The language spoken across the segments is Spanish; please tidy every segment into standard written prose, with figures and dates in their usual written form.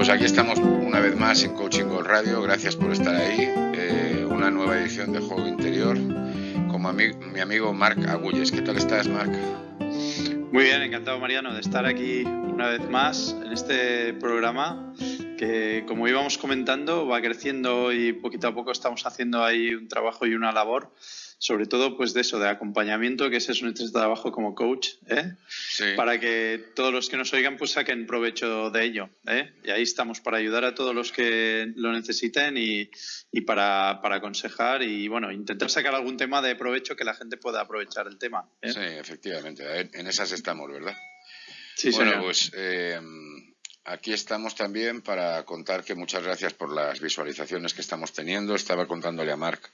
pues aquí estamos una vez más en Coaching Golf Radio. Gracias por estar ahí. Una nueva edición de Juego Interior con mi amigo Marc Agulles. ¿Qué tal estás, Marc? Muy bien, encantado, Mariano, de estar aquí una vez más en este programa que, como íbamos comentando, va creciendo y poquito a poco estamos haciendo ahí un trabajo y una labor, sobre todo pues de eso, de acompañamiento, que ese es nuestro trabajo como coach, sí, para que todos los que nos oigan pues saquen provecho de ello, y ahí estamos para ayudar a todos los que lo necesiten y para aconsejar y, bueno, intentar sacar algún tema de provecho que la gente pueda aprovechar el tema, Sí, efectivamente, en esas estamos, ¿verdad? Sí, bueno, señor. Pues aquí estamos también para contar que muchas gracias por las visualizaciones que estamos teniendo. Estaba contándole a Marc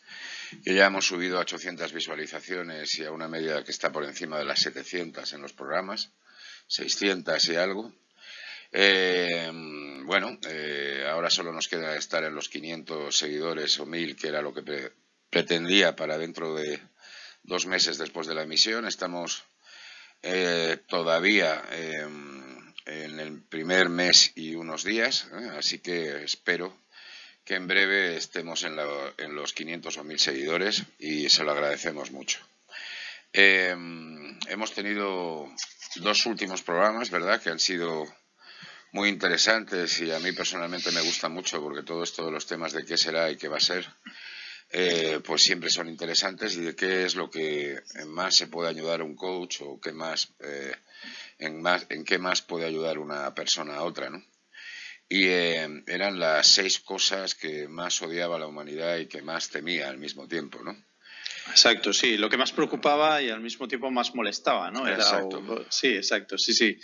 que ya hemos subido a 800 visualizaciones y a una media que está por encima de las 700 en los programas, 600 y algo. Ahora solo nos queda estar en los 500 seguidores o 1000, que era lo que pretendía para dentro de 2 meses después de la emisión. Estamos todavía en el primer mes y unos días, así que espero que en breve estemos en los 500 o 1000 seguidores y se lo agradecemos mucho. Hemos tenido 2 últimos programas, ¿verdad?, que han sido muy interesantes y a mí personalmente me gusta mucho porque todo esto de los temas de qué será y qué va a ser, pues siempre son interesantes, y de qué es lo que más se puede ayudar a un coach o qué más, en qué más puede ayudar una persona a otra, ¿no? Y eran las 6 cosas que más odiaba la humanidad y que más temía al mismo tiempo, ¿no? Exacto, sí, lo que más preocupaba y al mismo tiempo más molestaba, ¿no? Era, exacto. Sí, exacto, sí, sí.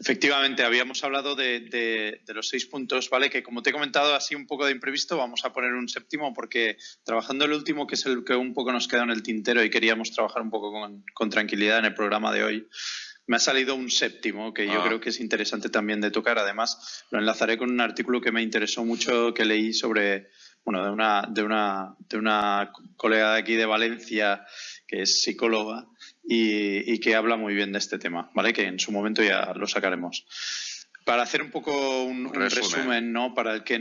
Efectivamente, habíamos hablado de los 6 puntos, ¿vale? Que, como te he comentado, así un poco de imprevisto, vamos a poner un 7º porque, trabajando el último, que es el que un poco nos queda en el tintero y queríamos trabajar un poco con tranquilidad en el programa de hoy, me ha salido un 7º que yo creo que es interesante también de tocar. Además, lo enlazaré con un artículo que me interesó mucho, que leí sobre, bueno, de una colega de aquí de Valencia, que es psicóloga y que habla muy bien de este tema, ¿vale? Que en su momento ya lo sacaremos. Para hacer un poco un resumen, ¿no? Para el que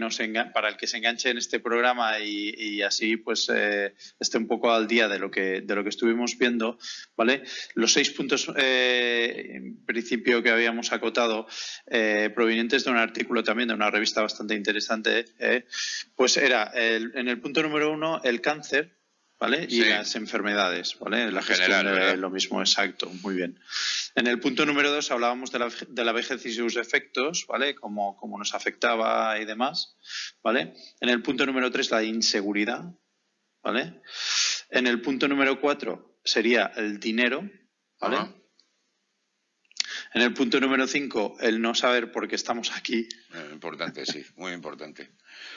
se enganche en este programa y así pues esté un poco al día de lo que estuvimos viendo, ¿vale? Los 6 puntos en principio que habíamos acotado, provenientes de un artículo también de una revista bastante interesante, pues era en el punto número 1 el cáncer, ¿vale? Y sí, las enfermedades, ¿vale? La gestión general, de lo mismo, exacto, muy bien. En el punto número 2 hablábamos de la vejez y sus efectos, ¿vale? Cómo nos afectaba y demás, ¿vale? En el punto número 3 la inseguridad, ¿vale? En el punto número 4 sería el dinero, ¿vale? Uh-huh. En el punto número 5, el no saber por qué estamos aquí. Importante, sí, muy importante.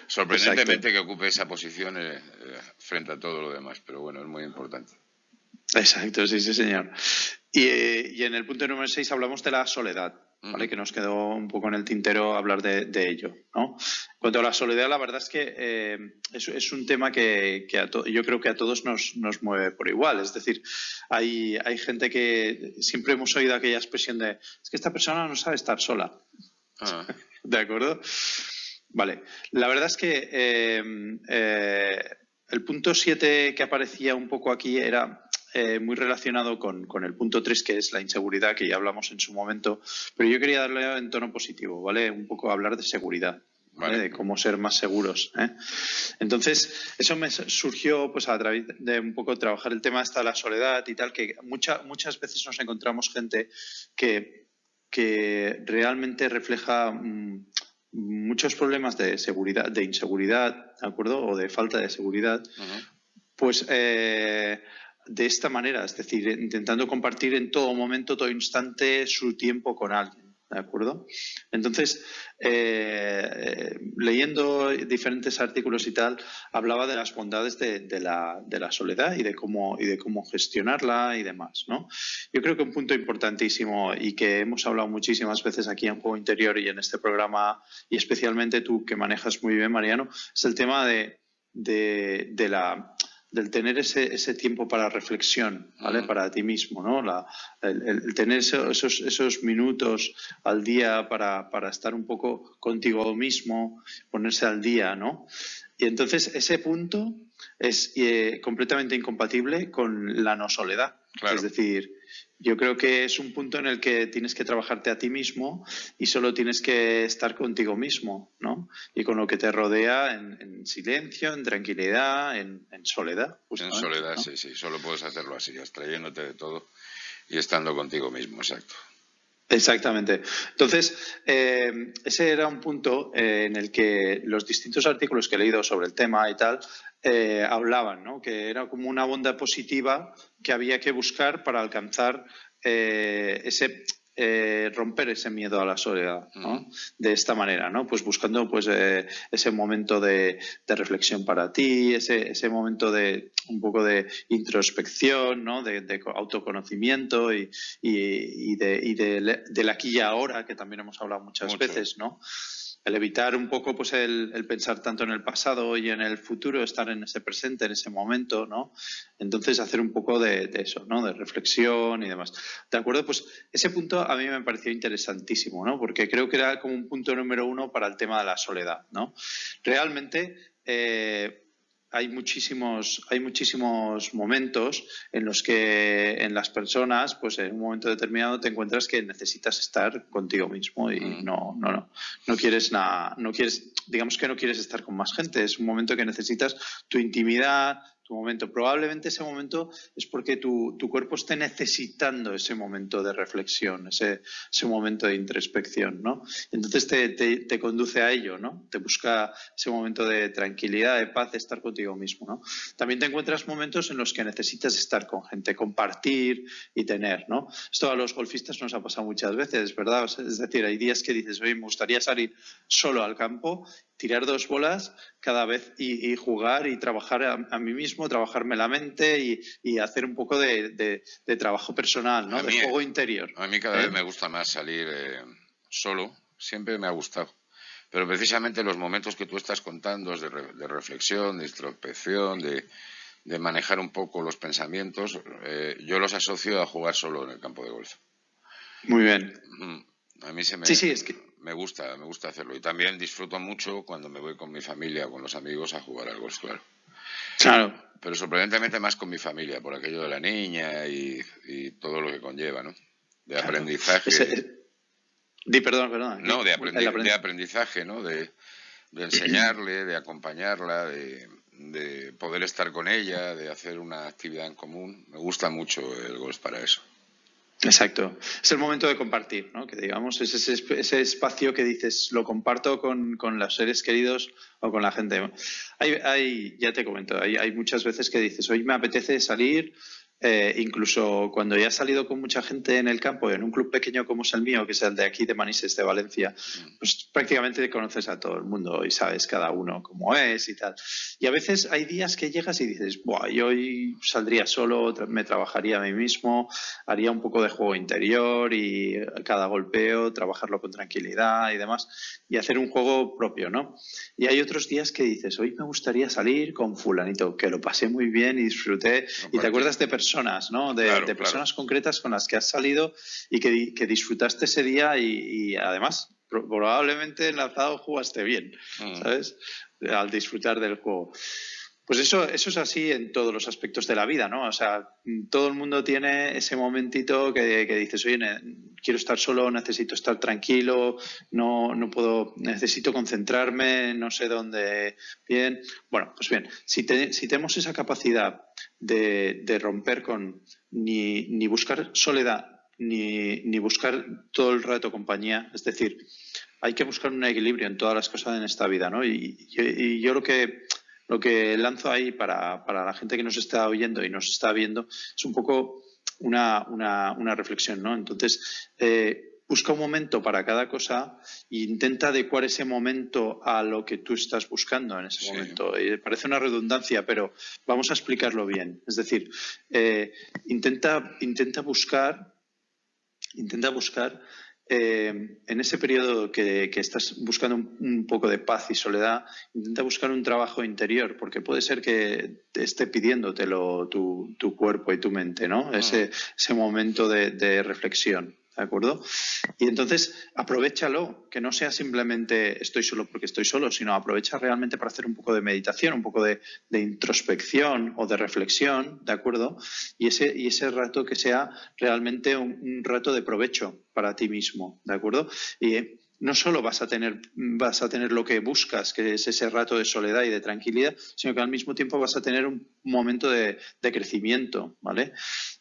Sorprendentemente, exacto, que ocupe esa posición frente a todo lo demás, pero bueno, es muy importante. Exacto, sí, sí, señor. Y en el punto número 6 hablamos de la soledad, ¿vale? Que nos quedó un poco en el tintero hablar de ello, ¿no? En cuanto a la soledad, la verdad es que es un tema que yo creo que a todos nos mueve por igual. Es decir, hay gente que siempre hemos oído aquella expresión de es que esta persona no sabe estar sola. Ah. ¿De acuerdo? Vale. La verdad es que el punto 7 que aparecía un poco aquí era muy relacionado con el punto 3, que es la inseguridad, que ya hablamos en su momento, pero yo quería darle en tono positivo, ¿vale? Un poco hablar de seguridad, ¿vale? Vale. De cómo ser más seguros, ¿eh? Entonces, eso me surgió pues a través de un poco trabajar el tema hasta la soledad y tal, que muchas veces nos encontramos gente que realmente refleja muchos problemas de seguridad, de inseguridad, ¿de acuerdo? O de falta de seguridad, uh-huh, pues de esta manera, es decir, intentando compartir en todo momento, todo instante, su tiempo con alguien, ¿de acuerdo? Entonces, leyendo diferentes artículos y tal, hablaba de las bondades de la soledad y de cómo gestionarla y demás, ¿no? Yo creo que un punto importantísimo y que hemos hablado muchísimas veces aquí en Juego Interior y en este programa, y especialmente tú que manejas muy bien, Mariano, es el tema de la del tener ese tiempo para reflexión, ¿vale? Para ti mismo, ¿no? El tener esos minutos al día para estar un poco contigo mismo, ponerse al día, ¿no? Y entonces ese punto es completamente incompatible con la no soledad. Claro. Es decir, yo creo que es un punto en el que tienes que trabajarte a ti mismo y solo tienes que estar contigo mismo, ¿no? Y con lo que te rodea en silencio, en tranquilidad, en soledad. En soledad, ¿no? Sí, sí. Solo puedes hacerlo así, abstrayéndote de todo y estando contigo mismo, exacto. Exactamente. Entonces, ese era un punto en el que los distintos artículos que he leído sobre el tema y tal hablaban, ¿no? Que era como una onda positiva que había que buscar para alcanzar romper ese miedo a la soledad, ¿no? De esta manera, ¿no? Pues buscando pues ese momento de reflexión para ti, ese momento de un poco de introspección, ¿no? De autoconocimiento y del aquí y ahora, que también hemos hablado muchas veces, ¿no? El evitar un poco pues el pensar tanto en el pasado y en el futuro, estar en ese presente, en ese momento, ¿no? Entonces hacer un poco de eso, ¿no? De reflexión y demás. ¿De acuerdo? Pues ese punto a mí me pareció interesantísimo, ¿no? Porque creo que era como un punto número uno para el tema de la soledad, ¿no? Realmente hay muchísimos momentos en los que en las personas, pues en un momento determinado te encuentras que necesitas estar contigo mismo y no quieres nada, no quieres, digamos que no quieres estar con más gente. Es un momento que necesitas tu intimidad, tu momento. Probablemente ese momento es porque tu cuerpo esté necesitando ese momento de reflexión, ese momento de introspección, ¿no? Entonces te conduce a ello, ¿no? Te busca ese momento de tranquilidad, de paz, de estar contigo mismo, ¿no? También te encuentras momentos en los que necesitas estar con gente, compartir y tener, ¿no? Esto a los golfistas nos ha pasado muchas veces, ¿verdad? Es decir, hay días que dices, oye, me gustaría salir solo al campo, tirar 2 bolas cada vez y jugar y trabajar a mí mismo, trabajarme la mente y hacer un poco de trabajo personal, ¿no? De juego interior. A mí cada vez me gusta más salir solo, siempre me ha gustado. Pero precisamente los momentos que tú estás contando es de reflexión, de introspección, de manejar un poco los pensamientos, yo los asocio a jugar solo en el campo de golf. Muy bien. A mí se me... Sí, sí, es que... Me gusta hacerlo. Y también disfruto mucho cuando me voy con mi familia, con los amigos, a jugar al golf, claro. Claro. Pero sorprendentemente más con mi familia, por aquello de la niña y todo lo que conlleva, ¿no? De aprendizaje. Perdón. No, de aprendizaje, ¿no? De enseñarle, de acompañarla, de poder estar con ella, de hacer una actividad en común. Me gusta mucho el golf para eso. Exacto. Es el momento de compartir, ¿no? Que digamos, es ese espacio que dices, lo comparto con los seres queridos o con la gente. Ya te comento, hay muchas veces que dices, hoy me apetece salir, incluso cuando ya he salido con mucha gente en el campo, en un club pequeño como es el mío, que es el de aquí de Manises, de Valencia, pues prácticamente conoces a todo el mundo y sabes cada uno cómo es y tal. Y a veces hay días que llegas y dices, buah, yo hoy saldría solo, me trabajaría a mí mismo, haría un poco de juego interior y cada golpeo, trabajarlo con tranquilidad y demás, y hacer un juego propio, ¿no? Y hay otros días que dices, hoy me gustaría salir con fulanito, que lo pasé muy bien y disfruté, y te acuerdas de personas, ¿no? De personas concretas con las que has salido y que disfrutaste ese día y además probablemente enlazado jugaste bien, ¿sabes? Al disfrutar del juego. Pues eso es así en todos los aspectos de la vida, ¿no? O sea, todo el mundo tiene ese momentito que dices, oye, quiero estar solo, necesito estar tranquilo, no puedo, necesito concentrarme, no sé dónde, bien. Bueno, pues bien, si tenemos esa capacidad de romper con ni buscar soledad, ni buscar todo el rato compañía, es decir, hay que buscar un equilibrio en todas las cosas en esta vida, ¿no? Y yo lo que lanzo ahí para la gente que nos está oyendo y nos está viendo es un poco una reflexión, ¿no? Entonces, busca un momento para cada cosa e intenta adecuar ese momento a lo que tú estás buscando en ese momento. Y parece una redundancia, pero vamos a explicarlo bien. Es decir, intenta buscar en ese periodo que estás buscando un poco de paz y soledad, intenta buscar un trabajo interior, porque puede ser que te esté pidiéndotelo tu cuerpo y tu mente, ¿no? Ah. Ese momento de reflexión, ¿de acuerdo? Y entonces, aprovéchalo, que no sea simplemente estoy solo porque estoy solo, sino aprovecha realmente para hacer un poco de meditación, un poco de introspección o de reflexión, ¿de acuerdo? Y ese rato que sea realmente un rato de provecho para ti mismo, ¿de acuerdo? Y no solo vas a tener lo que buscas, que es ese rato de soledad y de tranquilidad, sino que al mismo tiempo vas a tener un momento de crecimiento, ¿vale?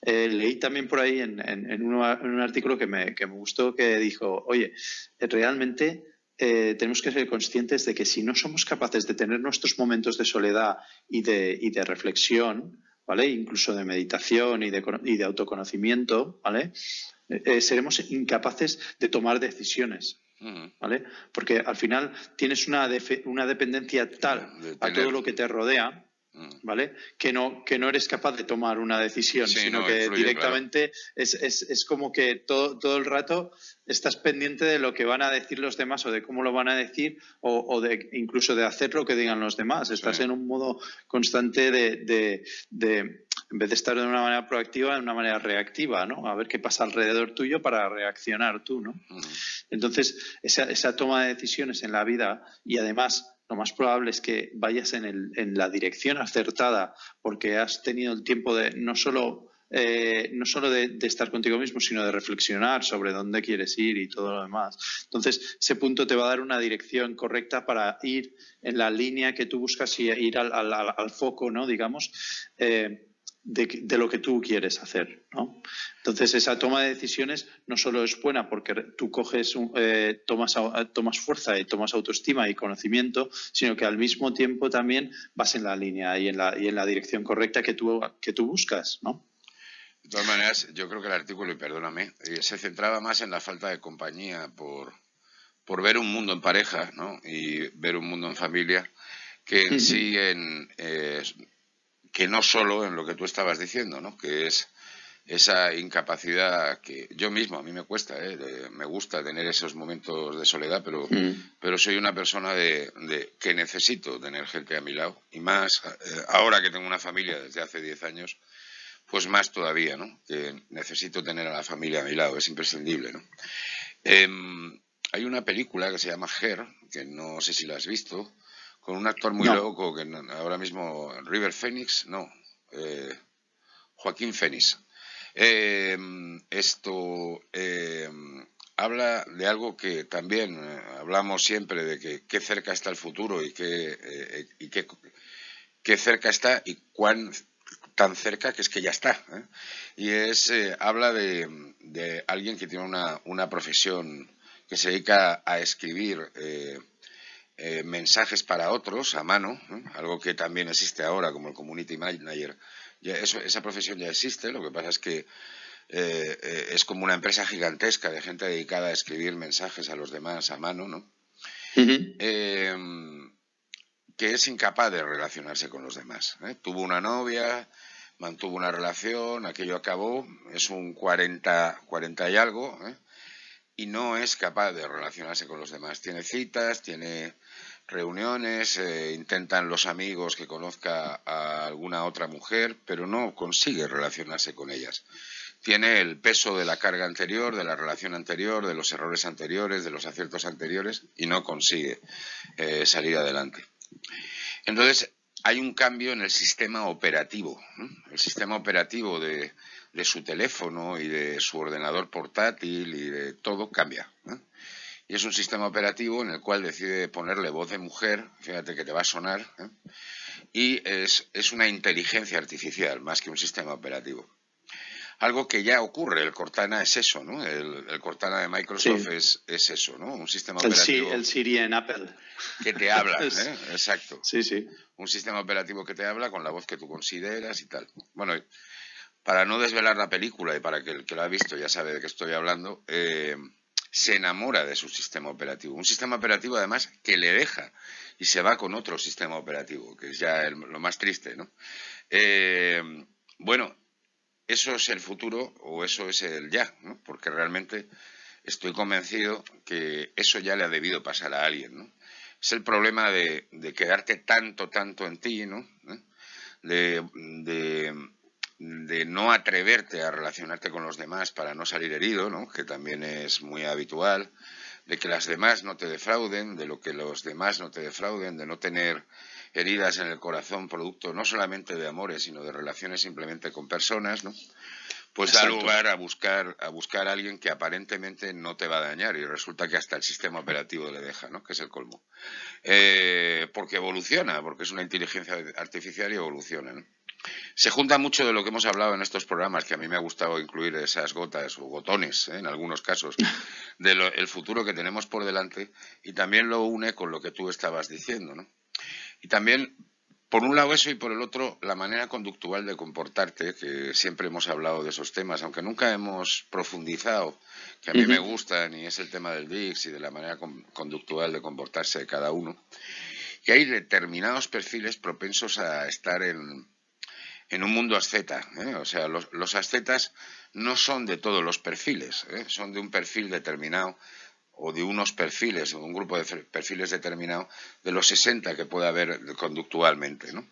Leí también por ahí en un artículo que me gustó, que dijo, oye, realmente tenemos que ser conscientes de que si no somos capaces de tener nuestros momentos de soledad y de reflexión, ¿vale? Incluso de meditación y de autoconocimiento, ¿vale? Seremos incapaces de tomar decisiones, ¿vale? Porque al final tienes una dependencia tal a todo lo que te rodea, ¿vale? Que no eres capaz de tomar una decisión, sí, sino que influye, directamente, claro. Es como que todo el rato estás pendiente de lo que van a decir los demás o de cómo lo van a decir o de incluso de hacer lo que digan los demás. Estás en un modo constante de en vez de estar de una manera proactiva, de una manera reactiva, ¿no? A ver qué pasa alrededor tuyo para reaccionar tú, ¿no? Entonces, esa toma de decisiones en la vida, y además lo más probable es que vayas en la dirección acertada, porque has tenido el tiempo de no solo de estar contigo mismo, sino de reflexionar sobre dónde quieres ir y todo lo demás. Entonces, ese punto te va a dar una dirección correcta para ir en la línea que tú buscas y ir al foco, ¿no? Digamos, de lo que tú quieres hacer, ¿no? Entonces, esa toma de decisiones no solo es buena porque tú tomas fuerza y tomas autoestima y conocimiento, sino que al mismo tiempo también vas en la línea y en la dirección correcta que tú buscas, ¿no? De todas maneras, yo creo que el artículo, y perdóname, se centraba más en la falta de compañía por ver un mundo en pareja, ¿no? Y ver un mundo en familia, que en sí que no solo en lo que tú estabas diciendo, ¿no? Que es esa incapacidad que yo mismo, a mí me cuesta, me gusta tener esos momentos de soledad, pero soy una persona que necesito tener gente a mi lado, y más ahora que tengo una familia desde hace 10 años, pues más todavía, ¿no? Que necesito tener a la familia a mi lado, es imprescindible, ¿no? Hay una película que se llama Her, que no sé si la has visto, con un actor muy loco, que ahora mismo River Phoenix, Joaquín Fénix. Habla de algo que también hablamos siempre, de que qué cerca está el futuro y qué cerca está y cuán tan cerca que es que ya está, ¿eh? Y habla de alguien que tiene una profesión que se dedica a escribir mensajes para otros a mano, ¿eh? Algo que también existe ahora como el community manager. Ya esa profesión ya existe, lo que pasa es que es como una empresa gigantesca de gente dedicada a escribir mensajes a los demás a mano, ¿no? Que es incapaz de relacionarse con los demás, ¿eh? Tuvo una novia, mantuvo una relación, aquello acabó, es un 40 y algo, ¿eh? Y no es capaz de relacionarse con los demás. Tiene citas, tiene reuniones, intentan los amigos que conozca a alguna otra mujer, pero no consigue relacionarse con ellas. Tiene el peso de la carga anterior, de la relación anterior, de los errores anteriores, de los aciertos anteriores, y no consigue salir adelante. Entonces, hay un cambio en el sistema operativo, ¿no? El sistema operativo de su teléfono y de su ordenador portátil y de todo cambia, ¿no? Y es un sistema operativo en el cual decide ponerle voz de mujer, fíjate que te va a sonar, ¿eh? Y es una inteligencia artificial más que un sistema operativo. Algo que ya ocurre, el Cortana es eso, ¿no? El Cortana de Microsoft es eso, ¿no? Un sistema operativo... El Siri en Apple. Que te habla, ¿eh? Exacto. Sí, sí. Un sistema operativo que te habla con la voz que tú consideras y tal. Bueno, para no desvelar la película y para que el que la ha visto ya sabe de qué estoy hablando, se enamora de su sistema operativo. Un sistema operativo, además, que le deja y se va con otro sistema operativo, que es ya lo más triste, ¿no? Bueno, eso es el futuro o eso es el ya, ¿no? Porque realmente estoy convencido que eso ya le ha debido pasar a alguien, ¿no? Es el problema de quedarte tanto en ti, ¿no? De no atreverte a relacionarte con los demás para no salir herido, ¿no? Que también es muy habitual, de que las demás no te defrauden, de lo que los demás no te defrauden, de no tener heridas en el corazón producto no solamente de amores, sino de relaciones simplemente con personas, ¿no? Pues exacto, da lugar a buscar a alguien que aparentemente no te va a dañar y resulta que hasta el sistema operativo le deja, ¿no? Que es el colmo. Porque evoluciona, porque es una inteligencia artificial y evoluciona, ¿no? Se junta mucho de lo que hemos hablado en estos programas, que a mí me ha gustado incluir esas gotas o gotones, en algunos casos, del futuro que tenemos por delante, y también lo une con lo que tú estabas diciendo, ¿no? Y también, por un lado eso y por el otro, la manera conductual de comportarte, que siempre hemos hablado de esos temas, aunque nunca hemos profundizado, que a mí me gustan, y es el tema del DICS y de la manera conductual de comportarse de cada uno. Y hay determinados perfiles propensos a estar en un mundo asceta, ¿eh? O sea, los ascetas no son de todos los perfiles, ¿eh? Son de un perfil determinado o de unos perfiles, o un grupo de perfiles determinado de los 60 que puede haber conductualmente, ¿no?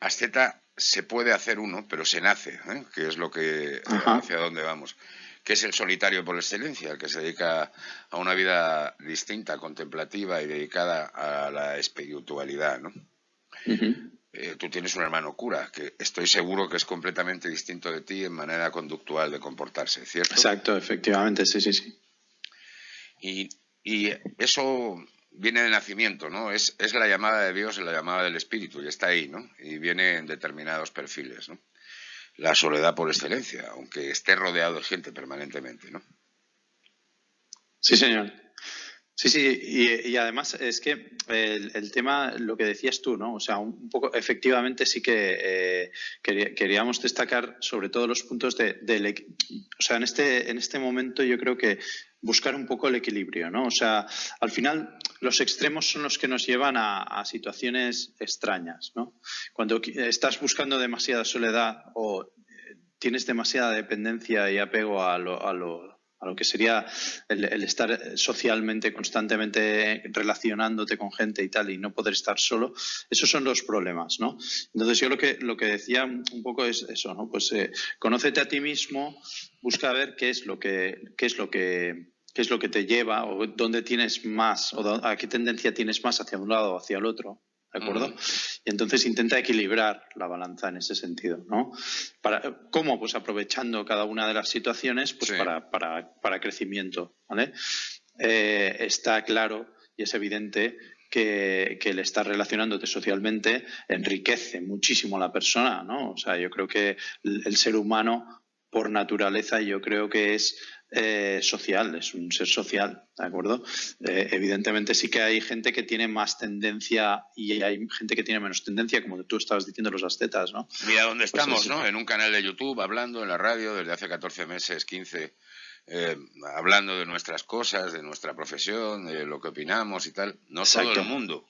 Asceta se puede hacer uno, pero se nace, ¿eh? Que es lo que hacia dónde vamos, que es el solitario por excelencia, el que se dedica a una vida distinta, contemplativa y dedicada a la espiritualidad, ¿no? Tú tienes un hermano cura, que estoy seguro que es completamente distinto de ti en manera conductual de comportarse, ¿cierto? Exacto, efectivamente, sí. Y eso viene de nacimiento, ¿no? Es la llamada de Dios, es la llamada del Espíritu, y está ahí, ¿no? Y viene en determinados perfiles, ¿no? La soledad por excelencia, aunque esté rodeado de gente permanentemente, ¿no? Sí, señor. Sí, y además es que el tema, lo que decías tú, ¿no? O sea, un poco, efectivamente sí que queríamos destacar sobre todo los puntos o sea, en este momento yo creo que buscar un poco el equilibrio, ¿no? O sea, al final los extremos son los que nos llevan a situaciones extrañas, ¿no? Cuando estás buscando demasiada soledad o tienes demasiada dependencia y apego a lo que sería el estar socialmente, constantemente relacionándote con gente y tal, y no poder estar solo, esos son los problemas, ¿no? Entonces yo lo que decía un poco es eso, ¿no? Pues conócete a ti mismo, busca ver qué es lo que te lleva, o dónde tienes más, o a qué tendencia tienes más hacia un lado o hacia el otro, ¿de acuerdo? Y entonces intenta equilibrar la balanza en ese sentido, ¿no? ¿Cómo? Pues aprovechando cada una de las situaciones pues sí, para crecimiento, ¿vale? Está claro y es evidente que el estar relacionándote socialmente enriquece muchísimo a la persona, ¿no? O sea, yo creo que el ser humano, por naturaleza, yo creo que es social, es un ser social, ¿de acuerdo? Evidentemente sí que hay gente que tiene más tendencia y hay gente que tiene menos tendencia, como tú estabas diciendo, los ascetas, ¿no? Mira dónde estamos, pues ¿no? En un canal de YouTube, hablando en la radio desde hace 14 meses, 15, hablando de nuestras cosas, de nuestra profesión, de lo que opinamos y tal. No exacto, todo el mundo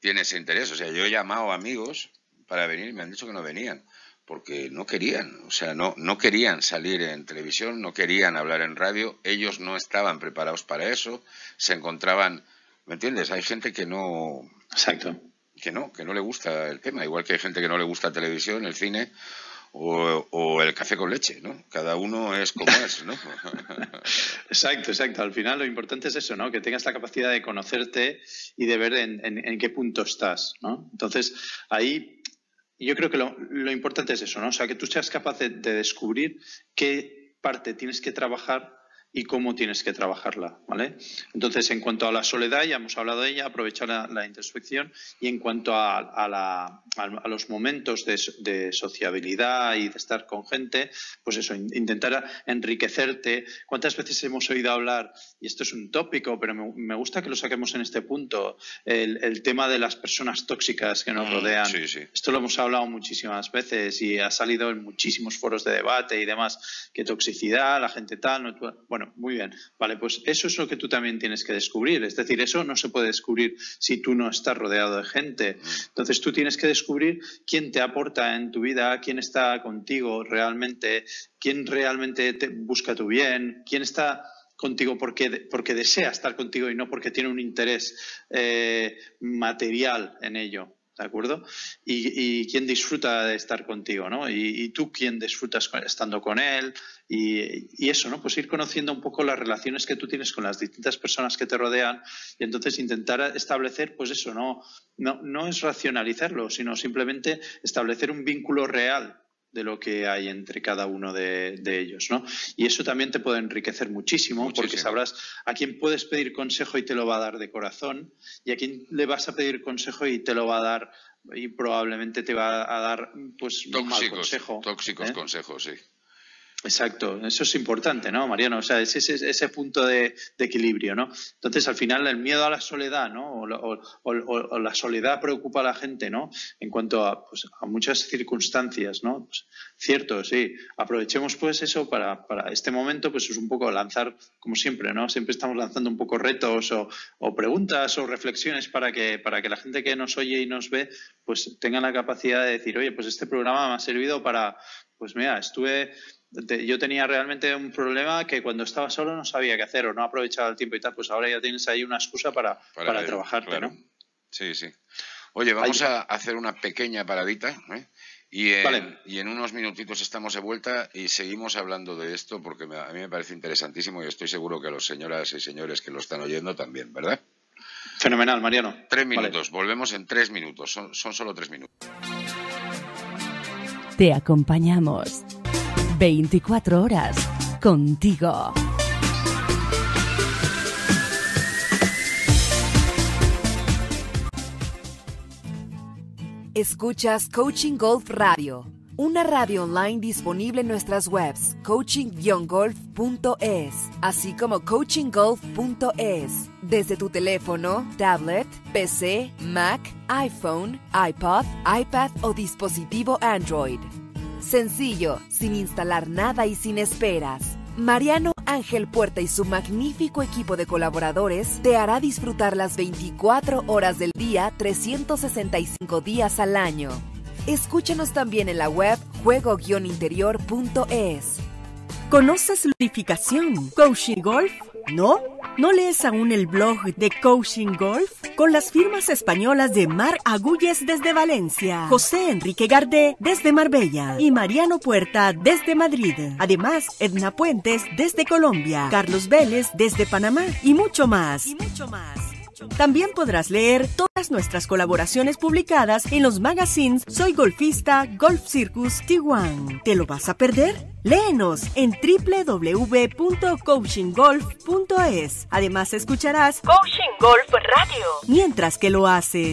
tiene ese interés. O sea, yo he llamado a amigos para venir y me han dicho que no venían, porque no querían, o sea, no querían salir en televisión, no querían hablar en radio, ellos no estaban preparados para eso, se encontraban, ¿me entiendes? Hay gente que no, exacto, que no le gusta el tema, igual que hay gente que no le gusta televisión, el cine o el café con leche, ¿no? Cada uno es como es, ¿no? Exacto. Al final lo importante es eso, ¿no? Que tengas la capacidad de conocerte y de ver en qué punto estás, ¿no? Entonces, ahí yo creo que lo importante es eso, ¿no? O sea, que tú seas capaz de descubrir qué parte tienes que trabajar y cómo tienes que trabajarla, ¿vale? Entonces, en cuanto a la soledad, ya hemos hablado de ella, aprovechar la introspección, y en cuanto a los momentos de sociabilidad y de estar con gente, pues eso, intentar enriquecerte. ¿Cuántas veces hemos oído hablar, y esto es un tópico, pero me gusta que lo saquemos en este punto, el tema de las personas tóxicas que nos rodean? Sí. Esto lo hemos hablado muchísimas veces y ha salido en muchísimos foros de debate y demás, que toxicidad, la gente tal, bueno, Bueno, muy bien. Vale, pues eso es lo que tú también tienes que descubrir. Es decir, eso no se puede descubrir si tú no estás rodeado de gente. Entonces tú tienes que descubrir quién te aporta en tu vida, quién está contigo realmente, quién realmente te busca tu bien, quién está contigo porque desea estar contigo y no porque tiene un interés material en ello. ¿De acuerdo? Y quién disfruta de estar contigo, ¿no? Y tú quién disfrutas estando con él y eso, ¿no? Pues ir conociendo un poco las relaciones que tú tienes con las distintas personas que te rodean y entonces intentar establecer, pues eso, no es racionalizarlo, sino simplemente establecer un vínculo real de lo que hay entre cada uno de ellos, ¿no? Y eso también te puede enriquecer muchísimo, porque sabrás a quién puedes pedir consejo y te lo va a dar de corazón, y a quién le vas a pedir consejo y te lo va a dar, y probablemente te va a dar, pues, un mal consejo. Tóxicos consejos, sí. Exacto, eso es importante, ¿no, Mariano? O sea, es ese punto de equilibrio, ¿no? Entonces, al final, el miedo a la soledad, ¿no? O la soledad preocupa a la gente, ¿no? En cuanto a, pues, a muchas circunstancias, ¿no? Pues, cierto, sí. Aprovechemos, pues, eso para este momento, pues, es un poco lanzar, como siempre, ¿no? Siempre estamos lanzando un poco retos o preguntas o reflexiones para que la gente que nos oye y nos ve, pues, tenga la capacidad de decir, oye, pues, este programa me ha servido para, pues, mira, yo tenía realmente un problema que cuando estaba solo no sabía qué hacer o no aprovechaba el tiempo y tal, pues ahora ya tienes ahí una excusa para trabajarte, claro, ¿no? Sí, sí. Oye, vamos a hacer una pequeña paradita, ¿eh? Y en unos minutitos estamos de vuelta y seguimos hablando de esto porque a mí me parece interesantísimo y estoy seguro que a las señoras y señores que lo están oyendo también, ¿verdad? Fenomenal, Mariano. 3 minutos, volvemos en 3 minutos, son solo 3 minutos. Te acompañamos 24 horas contigo. Escuchas Coaching Golf Radio, una radio online disponible en nuestras webs coaching-golf.es, así como coachinggolf.es, desde tu teléfono, tablet, PC, Mac, iPhone, iPod, iPad o dispositivo Android. Sencillo, sin instalar nada y sin esperas. Mariano Ángel Puerta y su magnífico equipo de colaboradores te hará disfrutar las 24 horas del día, 365 días al año. Escúchanos también en la web juego-interior.es. ¿Conoces la lubrificación? ¿Coaching Golf? ¿No? ¿No lees aún el blog de Coaching Golf? Con las firmas españolas de Marc Agulles desde Valencia, José Enrique Gardé desde Marbella y Mariano Puerta desde Madrid. Además, Edna Puentes desde Colombia, Carlos Vélez desde Panamá y mucho más. También podrás leer todas nuestras colaboraciones publicadas en los magazines Soy Golfista, Golf Circus, Tijuana. ¿Te lo vas a perder? Léenos en www.coachinggolf.es. Además escucharás Coaching Golf Radio mientras que lo haces.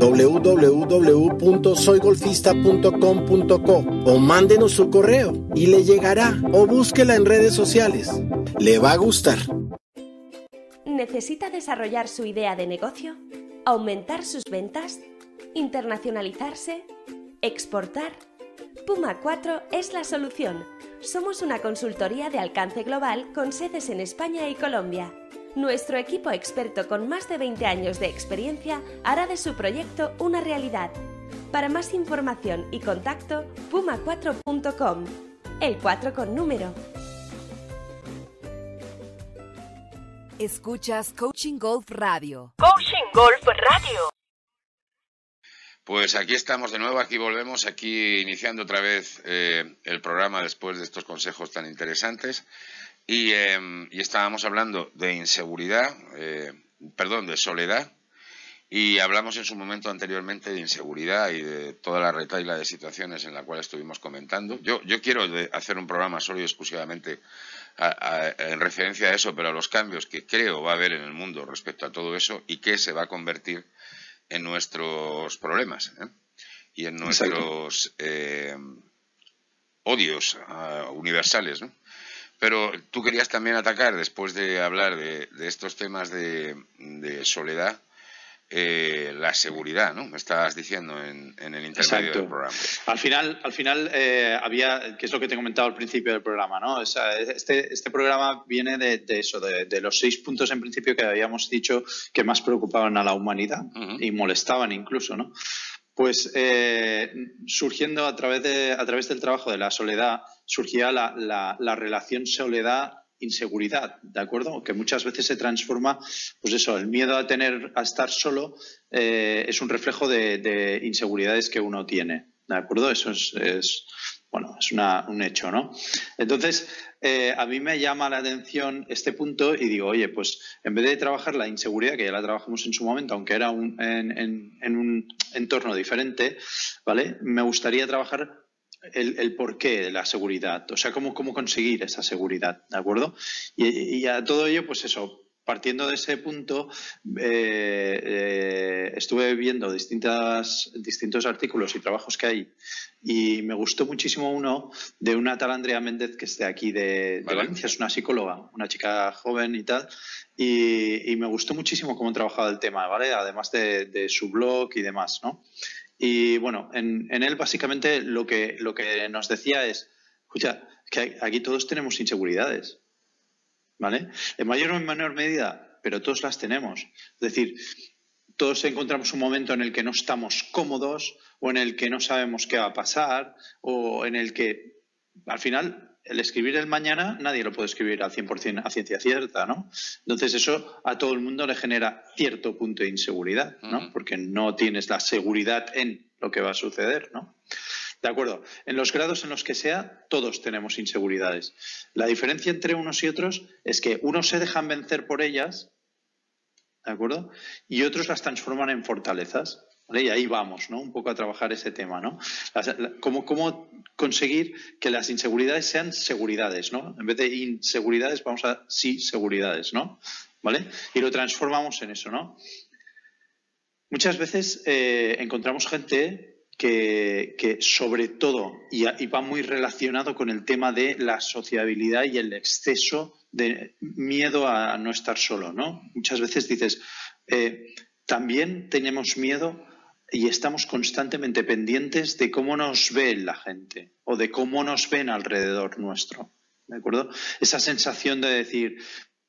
www.soygolfista.com.co o mándenos su correo y le llegará, o búsquela en redes sociales. Le va a gustar. ¿Necesita desarrollar su idea de negocio? ¿Aumentar sus ventas? ¿Internacionalizarse? ¿Exportar? Puma 4 es la solución. Somos una consultoría de alcance global con sedes en España y Colombia. Nuestro equipo experto con más de 20 años de experiencia hará de su proyecto una realidad. Para más información y contacto, puma4.com. El 4 con número. Escuchas Coaching Golf Radio. Coaching Golf Radio. Pues aquí estamos de nuevo, aquí volvemos, aquí iniciando otra vez el programa después de estos consejos tan interesantes. Y estábamos hablando de inseguridad, perdón, de soledad, y hablamos en su momento anteriormente de inseguridad y de toda la retahíla de situaciones en la cual estuvimos comentando. Yo quiero hacer un programa solo y exclusivamente en referencia a eso, pero a los cambios que creo va a haber en el mundo respecto a todo eso y que se va a convertir en nuestros problemas, ¿eh? Y en nuestros odios universales, ¿no? Pero tú querías también atacar, después de hablar de estos temas de soledad, la seguridad, ¿no? Me estabas diciendo en el intermedio del programa. Al final había, que es lo que te he comentado al principio del programa, ¿no? O sea, este programa viene de eso, de los 6 puntos en principio que habíamos dicho que más preocupaban a la humanidad y molestaban incluso, ¿no? Pues surgiendo a través del trabajo de la soledad, surgía la relación soledad-inseguridad, ¿de acuerdo? Que muchas veces se transforma, pues eso, el miedo a estar solo es un reflejo de inseguridades que uno tiene, ¿de acuerdo? Eso es un hecho, ¿no? Entonces, a mí me llama la atención este punto y digo, oye, pues en vez de trabajar la inseguridad, que ya la trabajamos en su momento, aunque era en un entorno diferente, ¿vale? Me gustaría trabajar el porqué de la seguridad, o sea, cómo conseguir esa seguridad, ¿de acuerdo? Y a todo ello, pues eso, partiendo de ese punto, estuve viendo distintos artículos y trabajos que hay y me gustó muchísimo uno de una tal Andrea Méndez, que es de aquí de Valencia, es una psicóloga, una chica joven y tal, y me gustó muchísimo cómo trabajaba el tema, ¿vale? Además de su blog y demás, ¿no? Y bueno, en él básicamente lo que nos decía es, escucha, que aquí todos tenemos inseguridades, ¿vale? En mayor o en menor medida, pero todos las tenemos. Es decir, todos encontramos un momento en el que no estamos cómodos o en el que no sabemos qué va a pasar o en el que, al final, el escribir el mañana nadie lo puede escribir al 100% a ciencia cierta, ¿no? Entonces eso a todo el mundo le genera cierto punto de inseguridad, ¿no? Porque no tienes la seguridad en lo que va a suceder, ¿no? De acuerdo. En los grados en los que sea, todos tenemos inseguridades. La diferencia entre unos y otros es que unos se dejan vencer por ellas, ¿de acuerdo? Y otros las transforman en fortalezas, ¿vale? Y ahí vamos, ¿no? Un poco a trabajar ese tema, ¿no? ¿Cómo conseguir que las inseguridades sean seguridades, ¿no? En vez de inseguridades, vamos a sí seguridades, ¿no? ¿Vale? Y lo transformamos en eso, ¿no? Muchas veces encontramos gente que sobre todo, y va muy relacionado con el tema de la sociabilidad y el exceso de miedo a no estar solo, ¿no? Muchas veces dices, también tenemos miedo y estamos constantemente pendientes de cómo nos ve la gente o de cómo nos ven alrededor nuestro, ¿de acuerdo? Esa sensación de decir,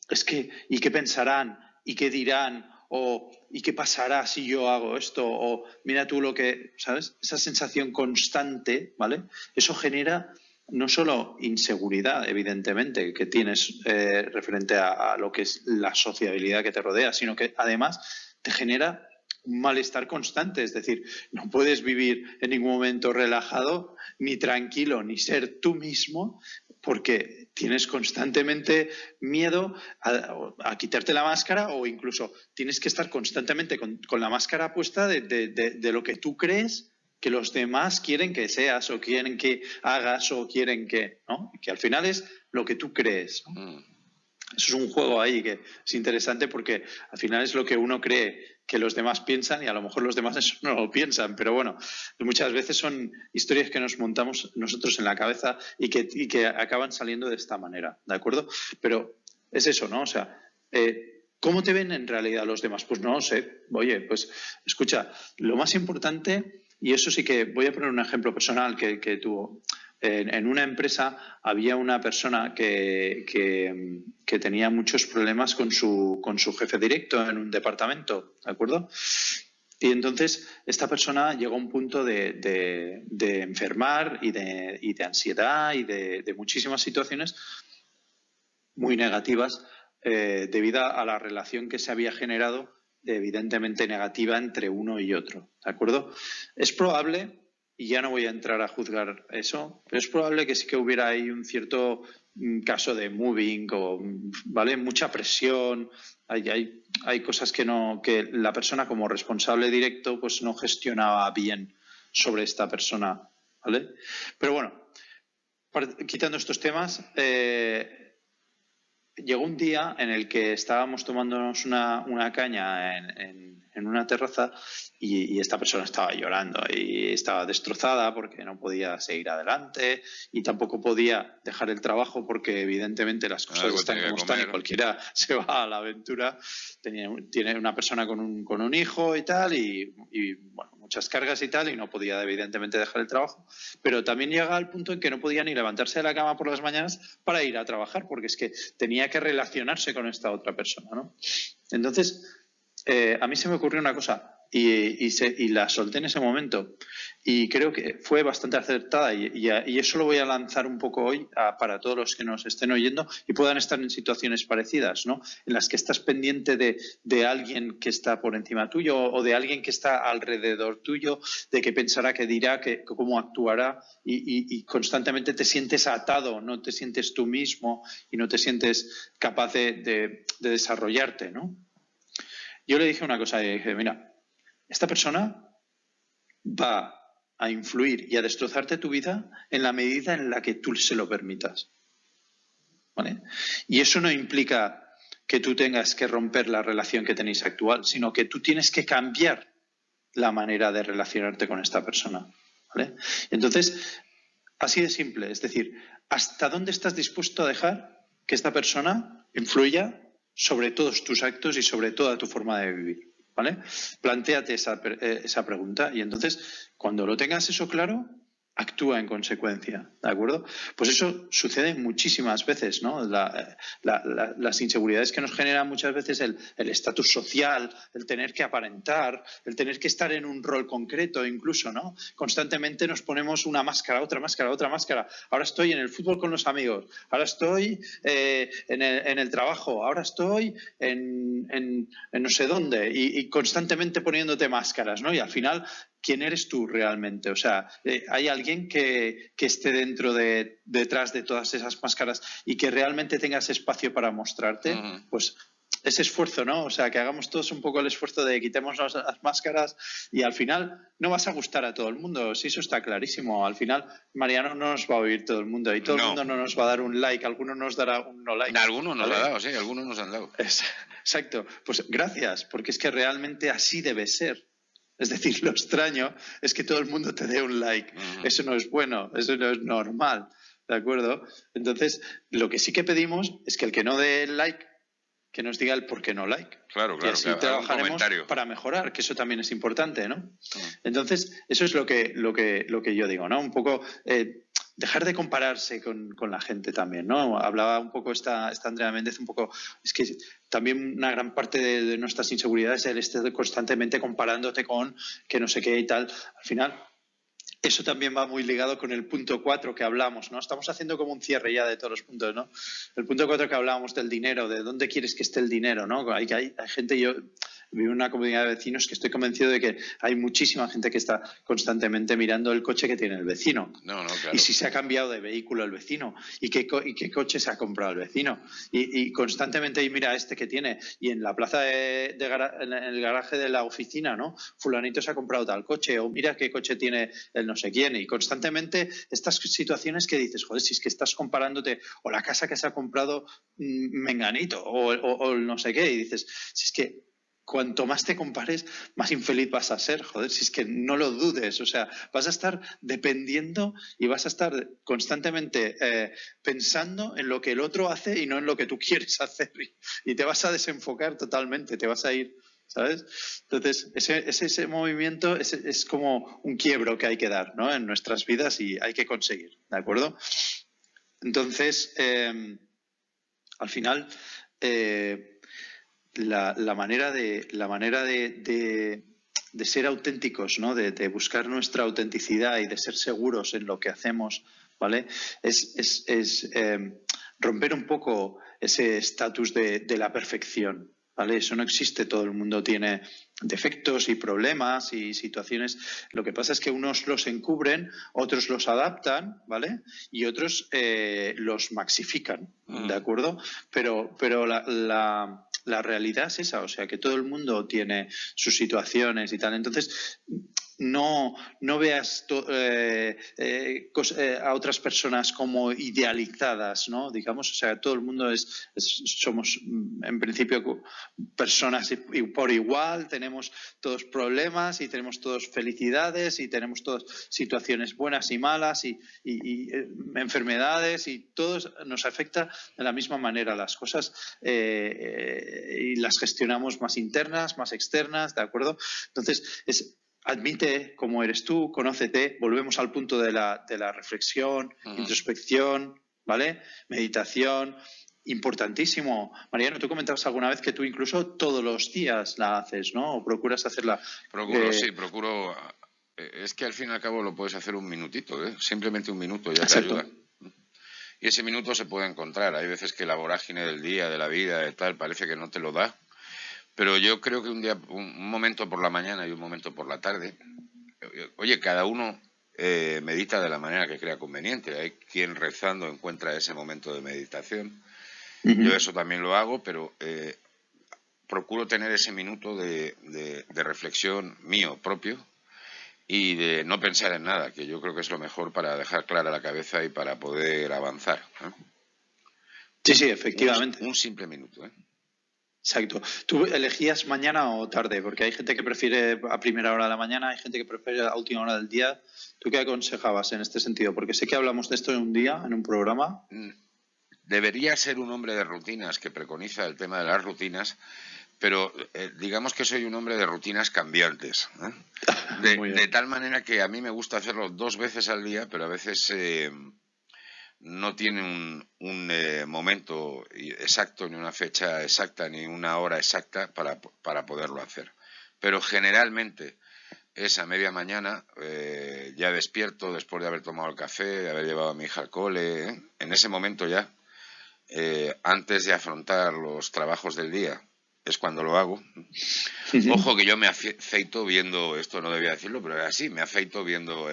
es que, ¿y qué pensarán? ¿Y qué dirán? O, ¿y qué pasará si yo hago esto? O, mira tú lo que, ¿sabes? Esa sensación constante, ¿vale? Eso genera no solo inseguridad, evidentemente, que tienes referente a lo que es la sociabilidad que te rodea, sino que además te genera un malestar constante, es decir, no puedes vivir en ningún momento relajado, ni tranquilo, ni ser tú mismo, porque tienes constantemente miedo a quitarte la máscara o incluso tienes que estar constantemente con la máscara puesta de lo que tú crees que los demás quieren que seas o quieren que hagas o quieren que, ¿no? Que al final es lo que tú crees, ¿no? Eso es un juego ahí que es interesante porque al final es lo que uno cree que los demás piensan y a lo mejor los demás eso no lo piensan, pero bueno, muchas veces son historias que nos montamos nosotros en la cabeza y que acaban saliendo de esta manera, ¿de acuerdo? Pero es eso, ¿no? O sea, ¿cómo te ven en realidad los demás? Pues no lo sé. Oye, pues escucha, lo más importante, y eso sí que voy a poner un ejemplo personal que tuvo. En una empresa había una persona que tenía muchos problemas con su jefe directo en un departamento, ¿de acuerdo? Y entonces esta persona llegó a un punto de enfermar y de ansiedad y de muchísimas situaciones muy negativas debido a la relación que se había generado evidentemente negativa entre uno y otro, ¿de acuerdo? Es probable, y ya no voy a entrar a juzgar eso, pero es probable que sí que hubiera ahí un cierto caso de moving o, ¿vale?, mucha presión. Hay cosas que no, que la persona como responsable directo pues no gestionaba bien sobre esta persona, ¿vale? Pero bueno, quitando estos temas, llegó un día en el que estábamos tomándonos una caña en una terraza y esta persona estaba llorando y estaba destrozada porque no podía seguir adelante y tampoco podía dejar el trabajo porque evidentemente las cosas están como están y cualquiera se va a la aventura. Tiene una persona con un hijo y tal y bueno, muchas cargas y tal, y no podía evidentemente dejar el trabajo, pero también llega al punto en que no podía ni levantarse de la cama por las mañanas para ir a trabajar porque es que tenía que relacionarse con esta otra persona, ¿no? Entonces a mí se me ocurrió una cosa y la solté en ese momento y creo que fue bastante acertada y eso lo voy a lanzar un poco hoy para todos los que nos estén oyendo y puedan estar en situaciones parecidas, ¿no?, en las que estás pendiente de alguien que está por encima tuyo o de alguien que está alrededor tuyo, de qué pensará, qué dirá, cómo actuará y constantemente te sientes atado, no te sientes tú mismo y no te sientes capaz de desarrollarte, ¿no? Yo le dije una cosa y dije, mira, esta persona va a influir y a destrozarte tu vida en la medida en la que tú se lo permitas, ¿vale? Y eso no implica que tú tengas que romper la relación que tenéis actual, sino que tú tienes que cambiar la manera de relacionarte con esta persona, ¿vale? Entonces, así de simple, es decir, ¿hasta dónde estás dispuesto a dejar que esta persona influya sobre todos tus actos y sobre toda tu forma de vivir? ¿Vale? Plantéate esa pregunta y entonces, cuando lo tengas eso claro, actúa en consecuencia, ¿de acuerdo? Pues eso sucede muchísimas veces, ¿no? Las inseguridades que nos generan muchas veces el estatus social, el tener que aparentar, el tener que estar en un rol concreto incluso, ¿no? Constantemente nos ponemos una máscara, otra máscara, otra máscara. Ahora estoy en el fútbol con los amigos, ahora estoy en el trabajo, ahora estoy en no sé dónde y constantemente poniéndote máscaras, ¿no? Y al final, ¿quién eres tú realmente? O sea, ¿hay alguien que esté detrás de todas esas máscaras y que realmente tengas espacio para mostrarte? Uh-huh. Pues ese esfuerzo, ¿no? O sea, que hagamos todos un poco el esfuerzo de quitemos las máscaras y al final no vas a gustar a todo el mundo, si eso está clarísimo. Al final, Mariano, no nos va a oír todo el mundo y todo el mundo no nos va a dar un like, alguno nos dará un no like. Algunos nos han dado, sí, algunos nos han dado. Exacto. Pues gracias, porque es que realmente así debe ser. Es decir, lo extraño es que todo el mundo te dé un like. Eso no es bueno, eso no es normal, ¿de acuerdo? Entonces, lo que sí que pedimos es que el que no dé like, que nos diga el por qué no like. Claro, claro. Y así trabajaremos para mejorar, que eso también es importante, ¿no? Entonces, eso es lo que yo digo, ¿no? Un poco dejar de compararse con la gente también, ¿no? Hablaba un poco esta Andrea Méndez, un poco, es que también una gran parte de nuestras inseguridades es el estar constantemente comparándote con que no sé qué y tal. Al final, eso también va muy ligado con el punto 4 que hablamos, ¿no? Estamos haciendo como un cierre ya de todos los puntos, ¿no? El punto 4 que hablábamos del dinero, de dónde quieres que esté el dinero, ¿no? Hay gente, yo vivo en una comunidad de vecinos que estoy convencido de que hay muchísima gente que está constantemente mirando el coche que tiene el vecino. No, claro. Y si se ha cambiado de vehículo el vecino, y qué coche se ha comprado el vecino. Y constantemente, y mira este que tiene, y en la plaza, en el garaje de la oficina, ¿no? Fulanito se ha comprado tal coche, o mira qué coche tiene el no sé quién. Y constantemente estas situaciones que dices, joder, si es que estás comparándote, o la casa que se ha comprado menganito, o el no sé qué, y dices, si es que cuanto más te compares, más infeliz vas a ser, joder, si es que no lo dudes. O sea, vas a estar dependiendo y vas a estar constantemente pensando en lo que el otro hace y no en lo que tú quieres hacer. Y te vas a desenfocar totalmente, te vas a ir, ¿sabes? Entonces, ese movimiento es como un quiebro que hay que dar, ¿no?, en nuestras vidas y hay que conseguir, ¿de acuerdo? Entonces, al final, la manera de ser auténticos, ¿no?, de buscar nuestra autenticidad y de ser seguros en lo que hacemos, ¿vale?, es romper un poco ese estatus de la perfección, ¿vale? Eso no existe, todo el mundo tiene defectos y problemas y situaciones. Lo que pasa es que unos los encubren, otros los adaptan, ¿vale? Y otros los maxifican, ¿de acuerdo? Pero la realidad es esa, o sea, que todo el mundo tiene sus situaciones y tal. Entonces, no veas a otras personas como idealizadas, ¿no? Digamos, o sea, todo el mundo somos, en principio, personas por igual, tenemos todos problemas y tenemos todos felicidades y tenemos todas situaciones buenas y malas y enfermedades, y todos nos afecta de la misma manera las cosas y las gestionamos más internas, más externas, ¿de acuerdo? Entonces, admite cómo eres tú, conócete, volvemos al punto de la reflexión, introspección, ¿vale? Meditación, importantísimo. Mariano, tú comentabas alguna vez que tú incluso todos los días la haces, ¿no? O procuras hacerla. Procuro. Es que al fin y al cabo lo puedes hacer un minutito, ¿eh? Simplemente un minuto ya te ayuda. Y ese minuto se puede encontrar. Hay veces que la vorágine del día, de la vida, de tal, parece que no te lo da. Pero yo creo que un momento por la mañana y un momento por la tarde, oye, cada uno medita de la manera que crea conveniente. Hay quien rezando encuentra ese momento de meditación. Yo eso también lo hago, pero procuro tener ese minuto de reflexión mío propio y de no pensar en nada, que yo creo que es lo mejor para dejar clara la cabeza y para poder avanzar, ¿no? Sí, efectivamente. Un simple minuto, ¿eh? Exacto. ¿Tú elegías mañana o tarde? Porque hay gente que prefiere a primera hora de la mañana, hay gente que prefiere a última hora del día. ¿Tú qué aconsejabas en este sentido? Porque sé que hablamos de esto en un día, en un programa. Debería ser un hombre de rutinas que preconiza el tema de las rutinas, pero digamos que soy un hombre de rutinas cambiantes, ¿eh? De tal manera que a mí me gusta hacerlo 2 veces al día, pero a veces no tiene un momento exacto, ni una fecha exacta, ni una hora exacta para poderlo hacer. Pero generalmente es a media mañana, ya despierto después de haber tomado el café, de haber llevado a mi hija al cole, ¿eh? En ese momento ya, antes de afrontar los trabajos del día, es cuando lo hago. Sí. Ojo que yo me afeito viendo, esto no debía decirlo, pero es así, me afeito viendo...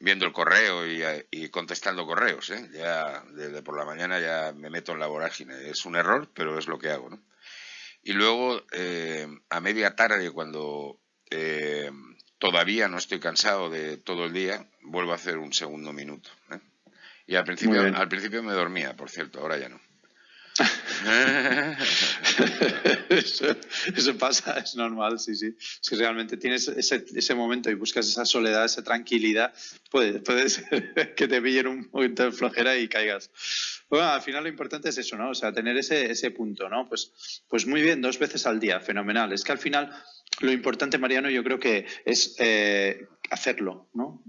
viendo el correo y contestando correos, ¿eh? Ya desde por la mañana ya me meto en la vorágine. Es un error, pero es lo que hago, ¿no? Y luego, a media tarde, cuando todavía no estoy cansado de todo el día, vuelvo a hacer un segundo minuto, ¿eh? Y al principio me dormía, por cierto, ahora ya no. Eso pasa, es normal, sí. Si realmente tienes ese momento y buscas esa soledad, esa tranquilidad, puede ser que te pillen un momento de flojera y caigas. Bueno, al final lo importante es eso, ¿no? O sea, tener ese punto, ¿no? Pues muy bien, 2 veces al día, fenomenal. Es que al final lo importante, Mariano, yo creo que es hacerlo, ¿no?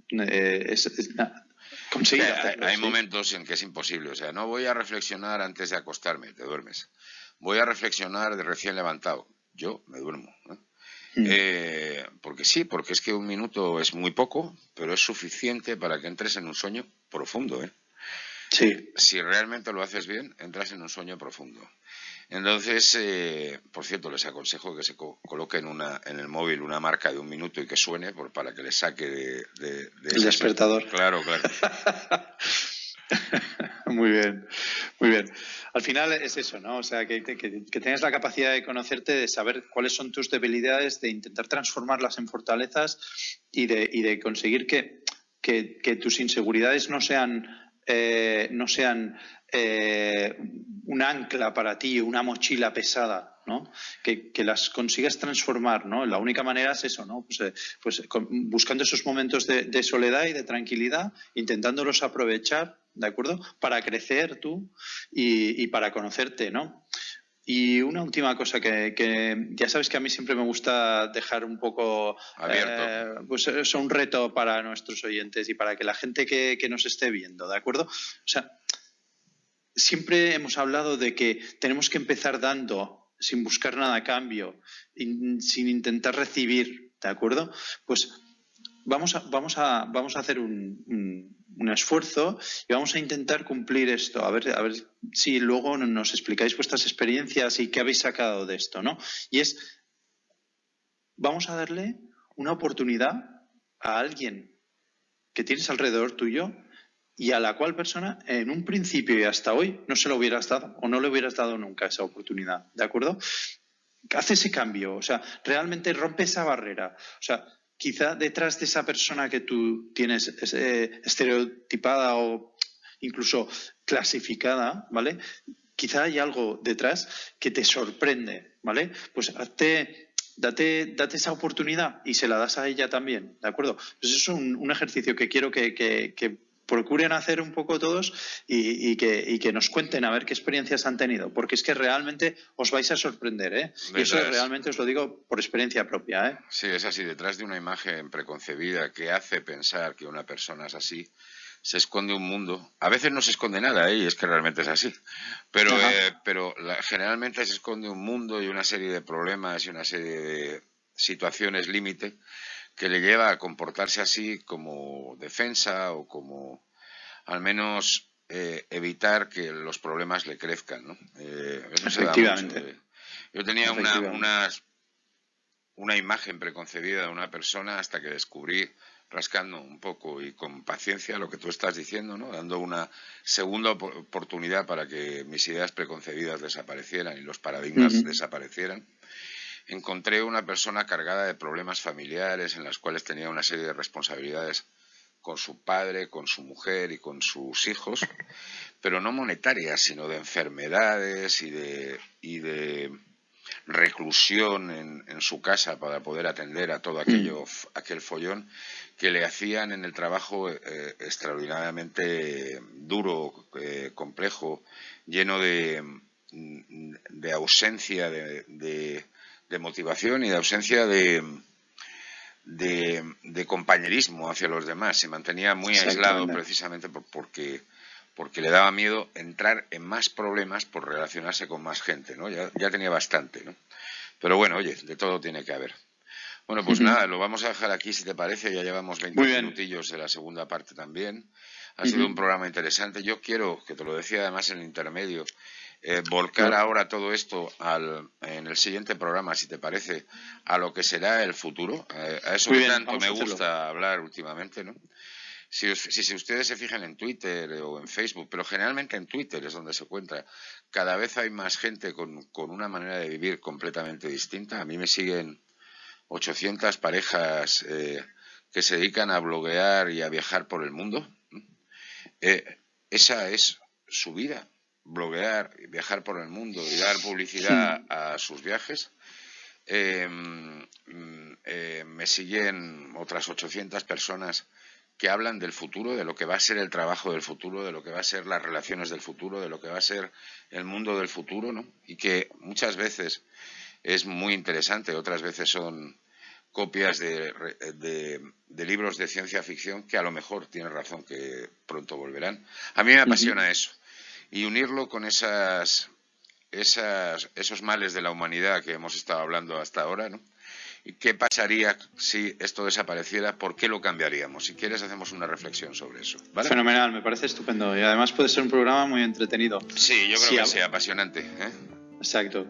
Hay momentos en que es imposible, o sea, no voy a reflexionar antes de acostarme, te duermes. Voy a reflexionar de recién levantado, yo me duermo, ¿no? Porque sí, porque es que un minuto es muy poco, pero es suficiente para que entres en un sueño profundo, ¿eh? Sí. Si realmente lo haces bien, entras en un sueño profundo. Entonces, por cierto, les aconsejo que se coloquen en el móvil una marca de 1 minuto y que suene para que les saque de el despertador. Claro. Muy bien. Al final es eso, ¿no? O sea, que tengas la capacidad de conocerte, de saber cuáles son tus debilidades, de intentar transformarlas en fortalezas y de conseguir que tus inseguridades no sean un ancla para ti, una mochila pesada, ¿no? Que las consigas transformar, ¿no? La única manera es eso, ¿no? Pues buscando esos momentos de soledad y de tranquilidad, intentándolos aprovechar, ¿de acuerdo? Para crecer tú y para conocerte, ¿no? Y una última cosa que ya sabes que a mí siempre me gusta dejar un poco abierto. Pues es un reto para nuestros oyentes y para que la gente que nos esté viendo, ¿de acuerdo? O sea, siempre hemos hablado de que tenemos que empezar dando, sin buscar nada a cambio, sin intentar recibir, ¿de acuerdo? Pues vamos a hacer un un esfuerzo y vamos a intentar cumplir esto. A ver si luego nos explicáis vuestras experiencias y qué habéis sacado de esto, ¿no? Y es, vamos a darle una oportunidad a alguien que tienes alrededor tuyo y a la cual persona en un principio y hasta hoy no se lo hubieras dado o no le hubieras dado nunca esa oportunidad, ¿de acuerdo? Hace ese cambio, o sea, realmente rompe esa barrera, o sea, quizá detrás de esa persona que tú tienes estereotipada o incluso clasificada, ¿vale? Quizá hay algo detrás que te sorprende, ¿vale? Pues date esa oportunidad y se la das a ella también, ¿de acuerdo? Pues eso es un ejercicio que quiero que procuren hacer un poco todos y que nos cuenten a ver qué experiencias han tenido, porque es que realmente os vais a sorprender, ¿eh? Y eso realmente os lo digo por experiencia propia, ¿eh? Sí, es así. Detrás de una imagen preconcebida que hace pensar que una persona es así, se esconde un mundo. A veces no se esconde nada, ¿eh? Y es que realmente es así. Pero generalmente se esconde un mundo y una serie de problemas y una serie de situaciones límite que le lleva a comportarse así como defensa o como al menos evitar que los problemas le crezcan, ¿no? Eso se da mucho. Yo tenía una imagen preconcebida de una persona hasta que descubrí, rascando un poco y con paciencia lo que tú estás diciendo, ¿no? Dando una segunda oportunidad para que mis ideas preconcebidas desaparecieran y los paradigmas desaparecieran. Encontré una persona cargada de problemas familiares en las cuales tenía una serie de responsabilidades con su padre, con su mujer y con sus hijos, pero no monetarias, sino de enfermedades y de reclusión en su casa para poder atender a todo aquel follón que le hacían en el trabajo extraordinariamente duro, complejo, lleno de ausencia de motivación y de ausencia de compañerismo hacia los demás. Se mantenía muy aislado precisamente porque le daba miedo entrar en más problemas por relacionarse con más gente, ¿no? Ya tenía bastante, ¿no? Pero bueno, oye, de todo tiene que haber. Bueno, pues nada, lo vamos a dejar aquí si te parece. Ya llevamos 20 minutillos de la segunda parte también. Ha sido un programa interesante. Yo quiero, que te lo decía además en el intermedio, volcar ahora todo esto en el siguiente programa, si te parece, a lo que será el futuro. A eso que tanto me gusta hablar últimamente, ¿no? Si ustedes se fijan en Twitter o en Facebook, pero generalmente en Twitter es donde se encuentra, cada vez hay más gente con una manera de vivir completamente distinta. A mí me siguen 800 parejas que se dedican a bloguear y a viajar por el mundo. Esa es su vida. Bloguear, viajar por el mundo y dar publicidad a sus viajes. Me siguen otras 800 personas que hablan del futuro, de lo que va a ser el trabajo del futuro, de lo que va a ser las relaciones del futuro, de lo que va a ser el mundo del futuro, ¿no? Y que muchas veces es muy interesante, otras veces son copias de libros de ciencia ficción que a lo mejor, tienes razón, que pronto volverán. A mí me apasiona eso. Y unirlo con esos males de la humanidad que hemos estado hablando hasta ahora, ¿no? ¿Y qué pasaría si esto desapareciera? ¿Por qué lo cambiaríamos? Si quieres, hacemos una reflexión sobre eso, ¿vale? Fenomenal, me parece estupendo. Y además puede ser un programa muy entretenido. Sí, yo creo que sí, apasionante, ¿eh? Exacto.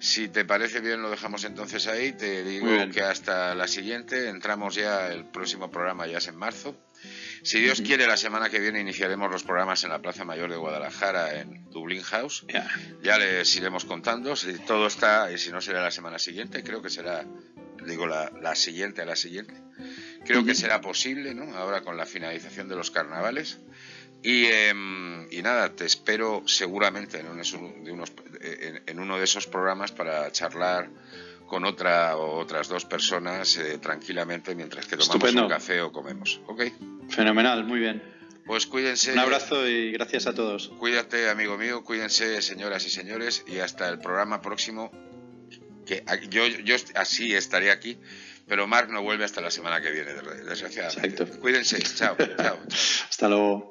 Si te parece bien, lo dejamos entonces ahí. Te digo que hasta la siguiente. Entramos ya, el próximo programa ya es en marzo. Si Dios quiere, la semana que viene iniciaremos los programas en la Plaza Mayor de Guadalajara, en Dublín House. Ya les iremos contando si todo está, y si no será la semana siguiente, creo que será, digo, la siguiente. Creo que será posible, ¿no? Ahora con la finalización de los carnavales. Y nada, te espero seguramente en uno de esos programas para charlar con otra o otras dos personas tranquilamente mientras que tomamos un café o comemos. ¿Ok? Fenomenal, muy bien. Pues cuídense. Un abrazo y gracias a todos. Cuídate, amigo mío, cuídense, señoras y señores, y hasta el programa próximo, que yo así estaré aquí, pero Marc no vuelve hasta la semana que viene, desgraciadamente. Exacto. Cuídense, chao, chao. Hasta luego.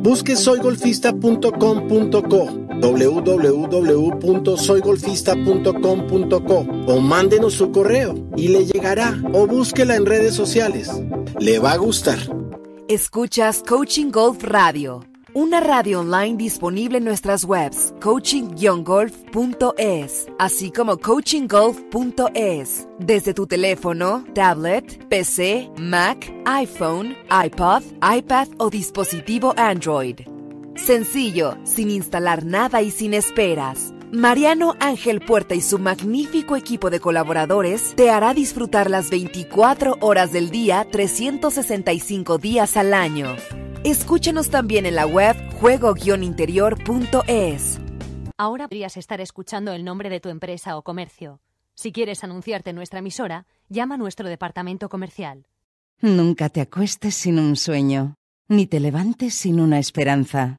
Busque soygolfista.com.co. www.soygolfista.com.co o mándenos su correo y le llegará, o búsquela en redes sociales. Le va a gustar. Escuchas Coaching Golf Radio, una radio online disponible en nuestras webs coaching-golf.es, así como coachinggolf.es, desde tu teléfono, tablet, PC, Mac, iPhone, iPod, iPad o dispositivo Android. Sencillo, sin instalar nada y sin esperas. Mariano Ángel Puerta y su magnífico equipo de colaboradores te hará disfrutar las 24 horas del día, 365 días al año. Escúchanos también en la web juego-interior.es. Ahora podrías estar escuchando el nombre de tu empresa o comercio. Si quieres anunciarte en nuestra emisora, llama a nuestro departamento comercial. Nunca te acuestes sin un sueño, ni te levantes sin una esperanza.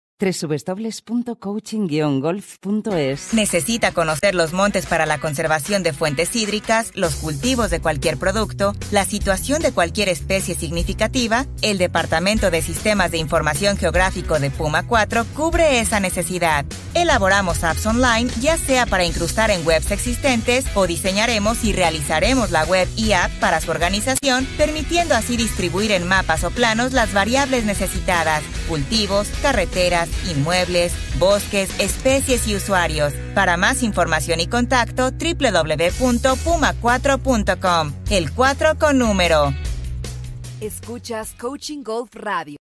www.coaching-golf.es. Necesita conocer los montes para la conservación de fuentes hídricas, los cultivos de cualquier producto, la situación de cualquier especie significativa. El Departamento de Sistemas de Información Geográfico de Puma 4 cubre esa necesidad. Elaboramos apps online, ya sea para incrustar en webs existentes o diseñaremos y realizaremos la web y app para su organización, permitiendo así distribuir en mapas o planos las variables necesitadas, cultivos, carreteras, inmuebles, bosques, especies y usuarios. Para más información y contacto, www.puma4.com. El 4 con número. Escuchas Coaching Golf Radio.